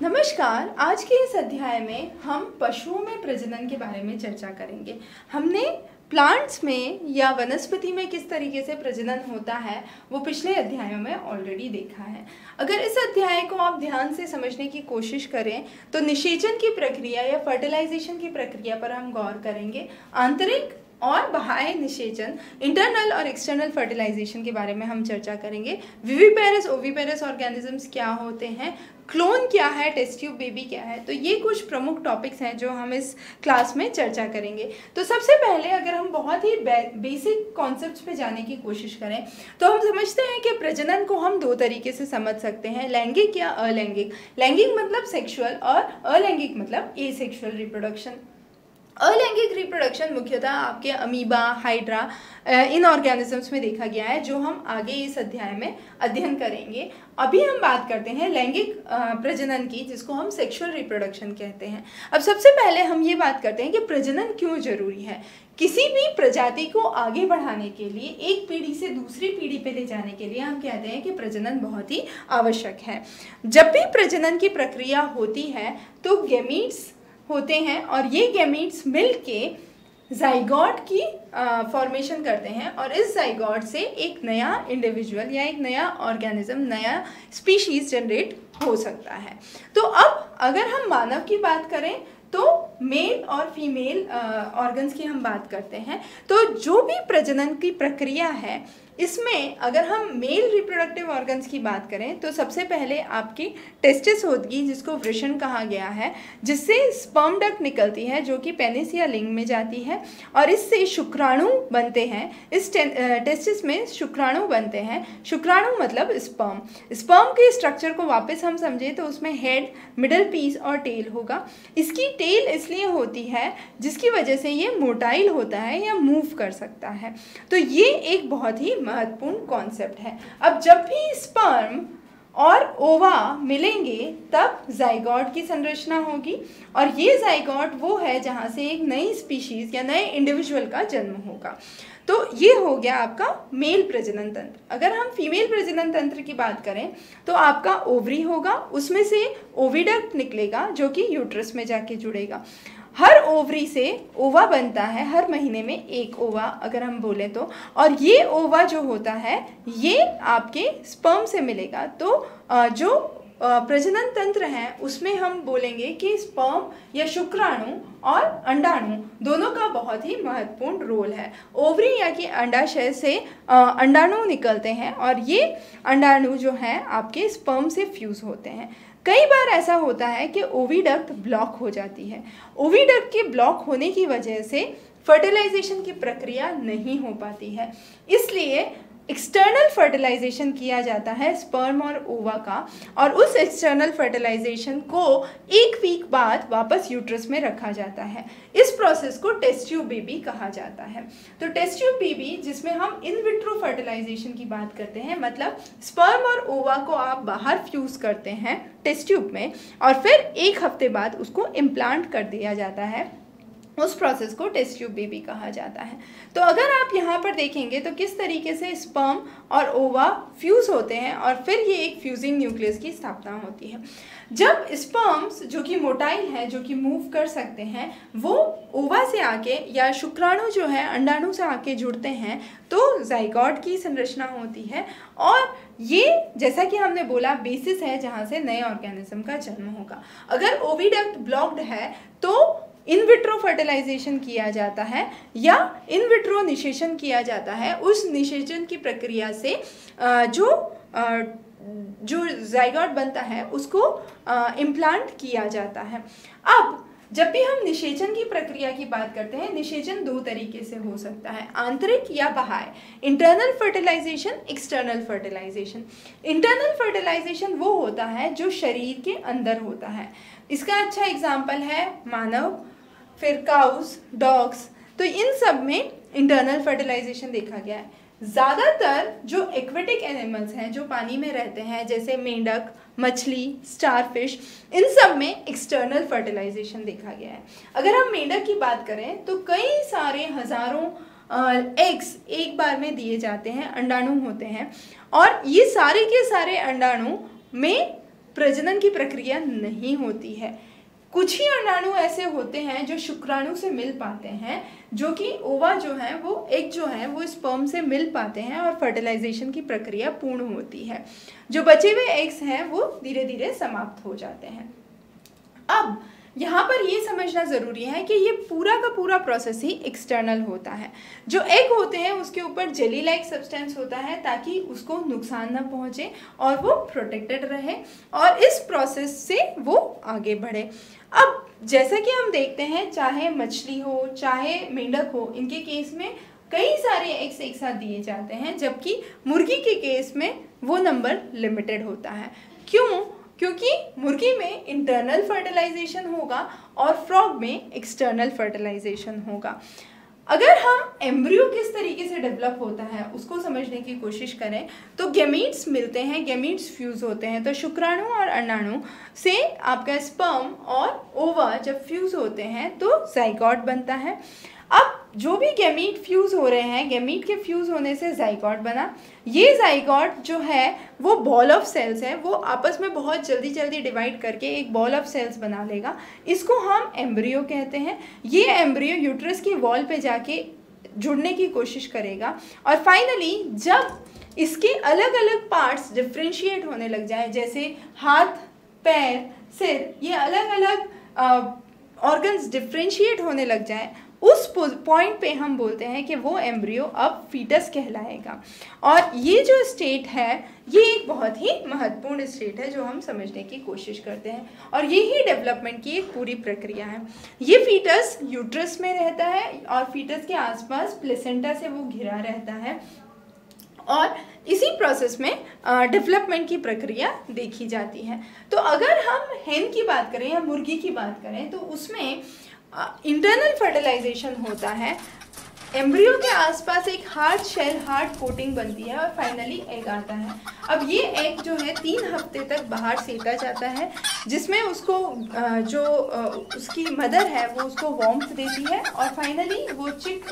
नमस्कार। आज के इस अध्याय में हम पशुओं में प्रजनन के बारे में चर्चा करेंगे। हमने प्लांट्स में या वनस्पति में किस तरीके से प्रजनन होता है वो पिछले अध्यायों में ऑलरेडी देखा है। अगर इस अध्याय को आप ध्यान से समझने की कोशिश करें तो निषेचन की प्रक्रिया या फर्टिलाइजेशन की प्रक्रिया पर हम गौर करेंगे। आंतरिक और बाह्य निषेचन, इंटरनल और एक्सटर्नल फर्टिलाइजेशन के बारे में हम चर्चा करेंगे। विविपेरस ओविपेरस ऑर्गेनिजम्स क्या होते हैं, क्लोन क्या है, टेस्ट ट्यूब बेबी क्या है, तो ये कुछ प्रमुख टॉपिक्स हैं जो हम इस क्लास में चर्चा करेंगे। तो सबसे पहले अगर हम बहुत ही बेसिक कॉन्सेप्ट्स पे जाने की कोशिश करें तो हम समझते हैं कि प्रजनन को हम दो तरीके से समझ सकते हैं, लैंगिक या अलैंगिक। लैंगिक मतलब सेक्सुअल और अलैंगिक मतलब एसेक्सुअल रिप्रोडक्शन। अलैंगिक रिप्रोडक्शन मुख्यतः आपके अमीबा, हाइड्रा, इन ऑर्गेनिजम्स में देखा गया है जो हम आगे इस अध्याय में अध्ययन करेंगे। अभी हम बात करते हैं लैंगिक प्रजनन की, जिसको हम सेक्सुअल रिप्रोडक्शन कहते हैं। अब सबसे पहले हम ये बात करते हैं कि प्रजनन क्यों जरूरी है। किसी भी प्रजाति को आगे बढ़ाने के लिए, एक पीढ़ी से दूसरी पीढ़ी पे ले जाने के लिए हम कहते हैं कि प्रजनन बहुत ही आवश्यक है। जब भी प्रजनन की प्रक्रिया होती है तो गैमीट्स होते हैं और ये गैमीट्स मिलके जाइगोट की फॉर्मेशन करते हैं और इस जाइगोट से एक नया इंडिविजुअल या एक नया ऑर्गेनिज्म, नया स्पीशीज़ जनरेट हो सकता है। तो अब अगर हम मानव की बात करें तो मेल और फीमेल ऑर्गन्स की हम बात करते हैं। तो जो भी प्रजनन की प्रक्रिया है इसमें अगर हम मेल रिप्रोडक्टिव ऑर्गन्स की बात करें तो सबसे पहले आपकी टेस्टिस होगी, जिसको वृषण कहा गया है, जिससे स्पर्म डक्ट निकलती है जो कि पेनिस या लिंग में जाती है और इससे शुक्राणु बनते हैं। इस टेस्टिस में शुक्राणु बनते हैं। शुक्राणु मतलब स्पर्म। स्पर्म के स्ट्रक्चर को वापस हम समझें तो उसमें हेड, मिडल पीस और टेल होगा। इसकी टेल इसलिए होती है जिसकी वजह से ये मोटाइल होता है या मूव कर सकता है। तो ये एक बहुत ही महत्वपूर्ण कॉन्सेप्ट है। अब जब भी स्पर्म और ओवा मिलेंगे तब जाइगोट की संरचना होगी और ये जाइगोट वो है जहाँ से एक नई स्पीशीज़ या नए इंडिविजुअल का जन्म होगा। तो ये हो गया आपका मेल प्रजनन तंत्र। अगर हम फीमेल प्रजनन तंत्र की बात करें तो आपका ओवरी होगा, उसमें से ओविडक्ट निकलेगा जो कि यूट्रस में जाके जुड़ेगा। हर ओवरी से ओवा बनता है, हर महीने में एक ओवा अगर हम बोलें तो, और ये ओवा जो होता है ये आपके स्पर्म से मिलेगा। तो जो प्रजनन तंत्र है उसमें हम बोलेंगे कि स्पर्म या शुक्राणु और अंडाणु दोनों का बहुत ही महत्वपूर्ण रोल है। ओवरी या कि अंडाशय से अंडाणु निकलते हैं और ये अंडाणु जो है आपके स्पर्म से फ्यूज़ होते हैं। कई बार ऐसा होता है कि ओविडक्ट ब्लॉक हो जाती है। ओविडक्ट के ब्लॉक होने की वजह से फर्टिलाइजेशन की प्रक्रिया नहीं हो पाती है, इसलिए एक्सटर्नल फर्टिलाइजेशन किया जाता है स्पर्म और ओवा का, और उस एक्सटर्नल फर्टिलाइजेशन को एक वीक बाद वापस यूट्रस में रखा जाता है। इस प्रोसेस को टेस्ट ट्यूब बेबी कहा जाता है। तो टेस्ट ट्यूब बेबी, जिसमें हम इन विट्रो फर्टिलाइजेशन की बात करते हैं, मतलब स्पर्म और ओवा को आप बाहर फ्यूज़ करते हैं टेस्ट ट्यूब में और फिर एक हफ्ते बाद उसको इम्प्लांट कर दिया जाता है, उस प्रोसेस को टेस्ट ट्यूब बेबी कहा जाता है। तो अगर आप यहाँ पर देखेंगे तो किस तरीके से स्पर्म और ओवा फ्यूज़ होते हैं और फिर ये एक फ्यूजिंग न्यूक्लियस की स्थापना होती है। जब स्पर्म्स जो कि मोटाइल है, जो कि मूव कर सकते हैं, वो ओवा से आके या शुक्राणु जो है अंडाणु से आके जुड़ते हैं तो जाइगोट की संरचना होती है और ये, जैसा कि हमने बोला, बेसिस है जहाँ से नए ऑर्गेनिज्म का जन्म होगा। अगर ओविडक्ट ब्लॉक्ड है तो इन विट्रो फर्टिलाइजेशन किया जाता है या इन विट्रो निषेचन किया जाता है। उस निषेचन की प्रक्रिया से जो जाइगोट बनता है उसको इम्प्लांट किया जाता है। अब जब भी हम निषेचन की प्रक्रिया की बात करते हैं, निषेचन दो तरीके से हो सकता है, आंतरिक या बाह्य, internal fertilisation, external fertilisation. Internal fertilisation वो होता है जो शरीर के अंदर होता है। इसका अच्छा एग्जाम्पल है मानव, फिर काउस, डॉग्स, तो इन सब में इंटरनल फर्टिलाइजेशन देखा गया है। ज़्यादातर जो एक्वेटिक एनिमल्स हैं, जो पानी में रहते हैं, जैसे मेंढक, मछली, स्टारफिश, इन सब में एक्सटर्नल फर्टिलाइजेशन देखा गया है। अगर हम मेंढक की बात करें तो कई सारे हज़ारों एग्स एक बार में दिए जाते हैं, अंडाणु होते हैं, और ये सारे के सारे अंडाणु में प्रजनन की प्रक्रिया नहीं होती है। कुछ ही अंडाणु ऐसे होते हैं जो शुक्राणु से मिल पाते हैं, जो कि ओवा जो है वो एक जो है वो स्पर्म से मिल पाते हैं और फर्टिलाइजेशन की प्रक्रिया पूर्ण होती है। जो बचे हुए एग्स हैं वो धीरे धीरे समाप्त हो जाते हैं। अब यहाँ पर ये समझना ज़रूरी है कि ये पूरा का पूरा प्रोसेस ही एक्सटर्नल होता है। जो एग होते हैं उसके ऊपर जेली लाइक सब्सटेंस होता है ताकि उसको नुकसान ना पहुँचे और वो प्रोटेक्टेड रहे और इस प्रोसेस से वो आगे बढ़े। अब जैसा कि हम देखते हैं चाहे मछली हो चाहे मेंढक हो, इनके केस में कई सारे एग्स एक साथ दिए जाते हैं, जबकि मुर्गी के केस में वो नंबर लिमिटेड होता है। क्यों? क्योंकि मुर्गी में इंटरनल फर्टिलाइजेशन होगा और फ्रॉग में एक्सटर्नल फर्टिलाइजेशन होगा। अगर हम एम्ब्रियो किस तरीके से डेवलप होता है उसको समझने की कोशिश करें तो गैमीट्स मिलते हैं, गैमीट्स फ्यूज़ होते हैं। तो शुक्राणु और अंडाणु से आपका स्पर्म और ओवा जब फ्यूज़ होते हैं तो जाइगोट बनता है। अब जो भी गैमीट फ्यूज़ हो रहे हैं, गैमीट के फ्यूज़ होने से जाइगोट बना। ये जाइगोट जो है वो बॉल ऑफ सेल्स है, वो आपस में बहुत जल्दी जल्दी डिवाइड करके एक बॉल ऑफ सेल्स बना लेगा। इसको हम एम्ब्रियो कहते हैं। ये एम्ब्रियो यूट्रस की वॉल पे जाके जुड़ने की कोशिश करेगा और फाइनली जब इसके अलग अलग पार्ट्स डिफ्रेंशिएट होने लग जाए, जैसे हाथ, पैर, सिर, ये अलग अलग ऑर्गन्स डिफ्रेंशिएट होने लग जाए, उस पॉइंट पे हम बोलते हैं कि वो एम्ब्रियो अब फीटस कहलाएगा। और ये जो स्टेट है ये एक बहुत ही महत्वपूर्ण स्टेट है जो हम समझने की कोशिश करते हैं और ये ही डेवलपमेंट की एक पूरी प्रक्रिया है। ये फीटस यूट्रस में रहता है और फीटस के आसपास प्लेसेंटा से वो घिरा रहता है और इसी प्रोसेस में डेवलपमेंट की प्रक्रिया देखी जाती है। तो अगर हम हेन की बात करें या मुर्गी की बात करें तो उसमें इंटरनल फर्टिलाइजेशन होता है, एम्ब्रियो के आसपास एक हार्ड शेल, हार्ड कोटिंग बनती है और फाइनली एग आता है। अब ये एग जो है 3 हफ्ते तक बाहर सेका जाता है, जिसमें उसको जो उसकी मदर है वो उसको वार्मथ देती है और फाइनली वो चिक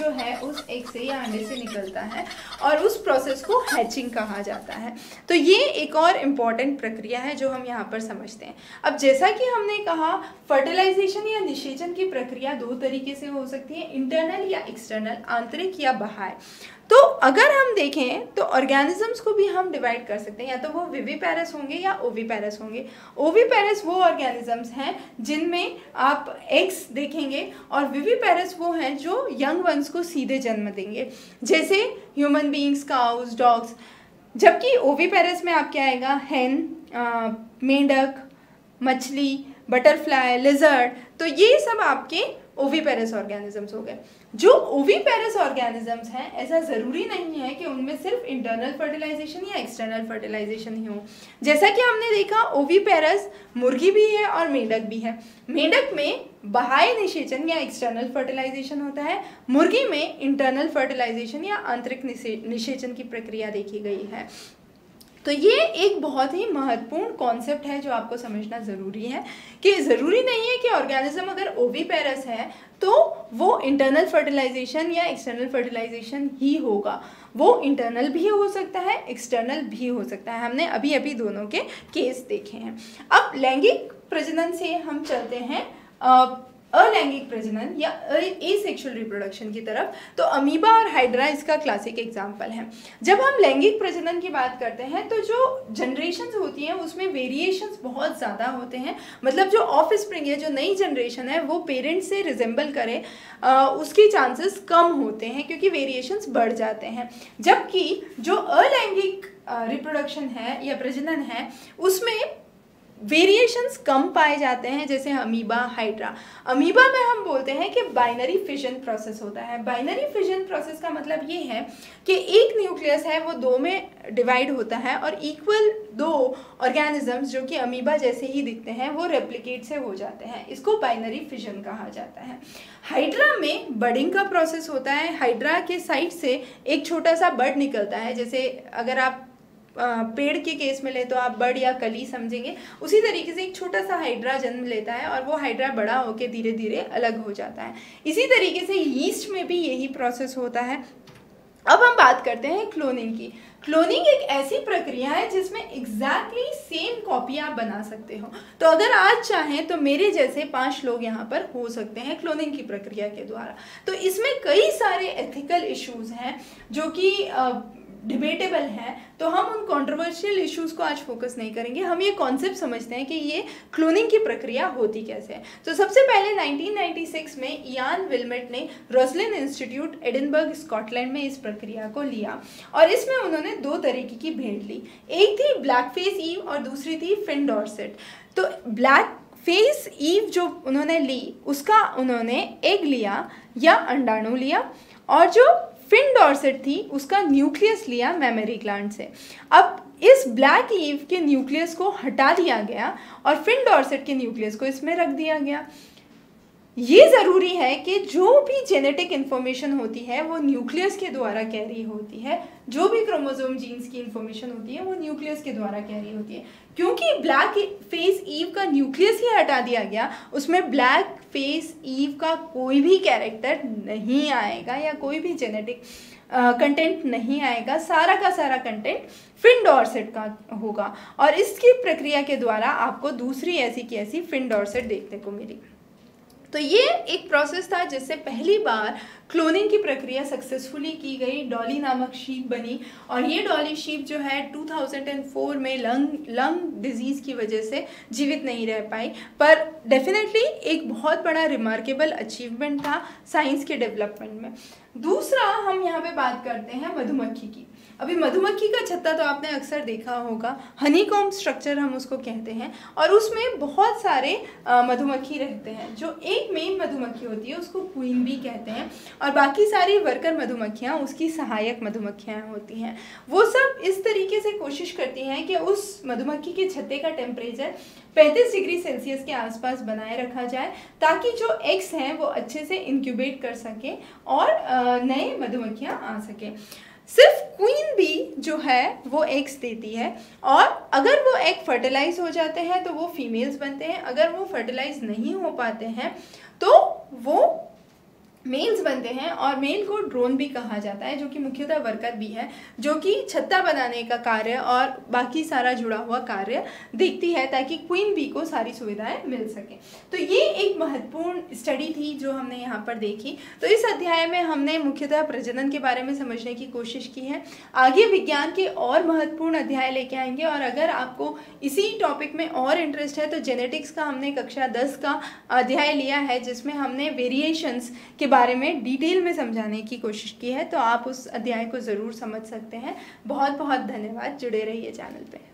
जो है उस एग से या अंडे से निकलता है और उस प्रोसेस को हैचिंग कहा जाता है। तो ये एक और इम्पॉर्टेंट प्रक्रिया है जो हम यहाँ पर समझते हैं। अब जैसा कि हमने कहा फर्टिलाइजेशन या निषेचन की प्रक्रिया 2 तरीके से हो सकती है, इंटरनल या एक्सटर्नल, आंतरिक या बाहर। तो अगर हम देखें तो ऑर्गेनिजम्स को भी हम डिवाइड कर सकते हैं, या तो वो विविपैरस होंगे या ओविपैरस होंगे। ओविपैरस वो ऑर्गेनिजम्स हैं जिनमें आप एग्स देखेंगे और विविपैरस वो हैं जो यंग वंस को सीधे जन्म देंगे, जैसे ह्यूमन बीइंग्स, काउस, डॉग्स। जबकि ओविपैरस में आप क्या आएगा, हेन, मेंढक, मछली, बटरफ्लाई, लिजर्ड, तो ये सब आपके ओविपैरस ऑर्गेनिजम्स हो गए। जो ओविपैरस ऑर्गेनिजम्स हैं ऐसा ज़रूरी नहीं है कि उनमें सिर्फ इंटरनल फर्टिलाइजेशन या एक्सटर्नल फर्टिलाइजेशन ही हो। जैसा कि हमने देखा ओविपैरस मुर्गी भी है और मेंढक भी है। मेंढक में बाह्य निषेचन या एक्सटर्नल फर्टिलाइजेशन होता है, मुर्गी में इंटरनल फर्टिलाइजेशन या आंतरिक निषेचन की प्रक्रिया देखी गई है। तो ये एक बहुत ही महत्वपूर्ण कॉन्सेप्ट है जो आपको समझना ज़रूरी है कि ज़रूरी नहीं है कि ऑर्गेनिज्म अगर ओविपैरस है तो वो इंटरनल फर्टिलाइजेशन या एक्सटर्नल फर्टिलाइजेशन ही होगा, वो इंटरनल भी हो सकता है, एक्सटर्नल भी हो सकता है। हमने अभी अभी दोनों के केस देखे हैं। अब लैंगिक प्रजनन से हम चलते हैं अलैंगिक प्रजनन या एसेक्सुअल रिप्रोडक्शन की तरफ। तो अमीबा और हाइड्रा इसका क्लासिक एग्जाम्पल है। जब हम लैंगिक प्रजनन की बात करते हैं तो जो जनरेशन्स होती हैं उसमें वेरिएशंस बहुत ज़्यादा होते हैं। मतलब जो ऑफ स्प्रिंग है, जो नई जनरेशन है, वो पेरेंट्स से रिजेंबल करे, उसके चांसेस कम होते हैं क्योंकि वेरिएशंस बढ़ जाते हैं। जबकि जो अलैंगिक रिप्रोडक्शन है या प्रजनन है उसमें वेरिएशंस कम पाए जाते हैं, जैसे अमीबा, हाइड्रा। अमीबा में हम बोलते हैं कि बाइनरी फिजन प्रोसेस होता है। बाइनरी फिजन प्रोसेस का मतलब ये है कि एक न्यूक्लियस है वो 2 में डिवाइड होता है और इक्वल 2 ऑर्गेनिजम्स जो कि अमीबा जैसे ही दिखते हैं वो रेप्लिकेट से हो जाते हैं, इसको बाइनरी फिजन कहा जाता है। हाइड्रा में बडिंग का प्रोसेस होता है। हाइड्रा के साइड से एक छोटा सा बड निकलता है, जैसे अगर आप पेड़ के केस में ले तो आप बड़ या कली समझेंगे, उसी तरीके से एक छोटा सा हाइड्रा जन्म लेता है और वो हाइड्रा बड़ा होकर धीरे धीरे अलग हो जाता है। इसी तरीके से यीस्ट में भी यही प्रोसेस होता है। अब हम बात करते हैं क्लोनिंग की। क्लोनिंग एक ऐसी प्रक्रिया है जिसमें एग्जैक्टली सेम कॉपी आप बना सकते हो। तो अगर आज चाहें तो मेरे जैसे 5 लोग यहाँ पर हो सकते हैं क्लोनिंग की प्रक्रिया के द्वारा। तो इसमें कई सारे एथिकल इश्यूज हैं जो कि डिबेटेबल है, तो हम उन कंट्रोवर्शियल इश्यूज़ को आज फोकस नहीं करेंगे। हम ये कॉन्सेप्ट समझते हैं कि ये क्लोनिंग की प्रक्रिया होती कैसे है। तो सबसे पहले 1996 में इयान विल्मट ने रोस्लिन इंस्टीट्यूट एडिनबर्ग स्कॉटलैंड में इस प्रक्रिया को लिया और इसमें उन्होंने 2 तरीके की भेंट ली। एक थी ब्लैक फेस ईव और दूसरी थी फिन डॉर्सेट। तो ब्लैक फेस ईव जो उन्होंने ली उसका उन्होंने एग लिया या अंडाणु लिया, और जो फिन डॉर्सेट थी उसका न्यूक्लियस लिया मेमोरी ग्लैंड से। अब इस ब्लैक ईव के न्यूक्लियस को हटा दिया गया और फिन डॉर्सेट के न्यूक्लियस को इसमें रख दिया गया। ये ज़रूरी है कि जो भी जेनेटिक इन्फॉर्मेशन होती है वो न्यूक्लियस के द्वारा कैरी होती है, जो भी क्रोमोसोम जीन्स की इन्फॉर्मेशन होती है वो न्यूक्लियस के द्वारा कैरी होती है। क्योंकि ब्लैक फेस ईव का न्यूक्लियस ही हटा दिया गया, उसमें ब्लैक फेस ईव का कोई भी कैरेक्टर नहीं आएगा या कोई भी जेनेटिक कंटेंट नहीं आएगा। सारा का सारा कंटेंट फिन डॉर्सेट का होगा और इसकी प्रक्रिया के द्वारा आपको दूसरी ऐसी की ऐसी फिन डॉर्सेट देखने को मिली। तो ये एक प्रोसेस था जिससे पहली बार क्लोनिंग की प्रक्रिया सक्सेसफुली की गई। डॉली नामक शीप बनी और ये डॉली शीप जो है 2004 में लंग डिजीज़ की वजह से जीवित नहीं रह पाई, पर डेफिनेटली एक बहुत बड़ा रिमार्केबल अचीवमेंट था साइंस के डेवलपमेंट में। दूसरा हम यहाँ पे बात करते हैं मधुमक्खी की। अभी मधुमक्खी का छत्ता तो आपने अक्सर देखा होगा, हनीकॉम्ब स्ट्रक्चर हम उसको कहते हैं, और उसमें बहुत सारे मधुमक्खी रहते हैं। जो एक मेन मधुमक्खी होती है उसको क्वीन भी कहते हैं और बाकी सारी वर्कर मधुमक्खियाँ उसकी सहायक मधुमक्खियाँ होती हैं। वो सब इस तरीके से कोशिश करती हैं कि उस मधुमक्खी के छत्ते का टेम्परेचर 35 डिग्री सेल्सियस के आसपास बनाए रखा जाए ताकि जो एग्स हैं वो अच्छे से इनक्यूबेट कर सकें और नए मधुमक्खियाँ आ सकें। सिर्फ क्वीन भी जो है वो एग्स देती है और अगर वो एग फर्टिलाइज हो जाते हैं तो वो फीमेल्स बनते हैं, अगर वो फर्टिलाइज नहीं हो पाते हैं तो वो मेल्स बनते हैं। और मेल को ड्रोन भी कहा जाता है जो कि मुख्यतः वर्कर भी है, जो कि छत्ता बनाने का कार्य और बाकी सारा जुड़ा हुआ कार्य देखती है ताकि क्वीन बी को सारी सुविधाएं मिल सकें। तो ये एक महत्वपूर्ण स्टडी थी जो हमने यहाँ पर देखी। तो इस अध्याय में हमने मुख्यतः प्रजनन के बारे में समझने की कोशिश की है। आगे विज्ञान के और महत्वपूर्ण अध्याय लेके आएंगे और अगर आपको इसी टॉपिक में और इंटरेस्ट है तो जेनेटिक्स का हमने कक्षा 10 का अध्याय लिया है जिसमें हमने वेरिएशंस के बारे में डिटेल में समझाने की कोशिश की है, तो आप उस अध्याय को ज़रूर समझ सकते हैं। बहुत बहुत धन्यवाद, जुड़े रहिए चैनल पे।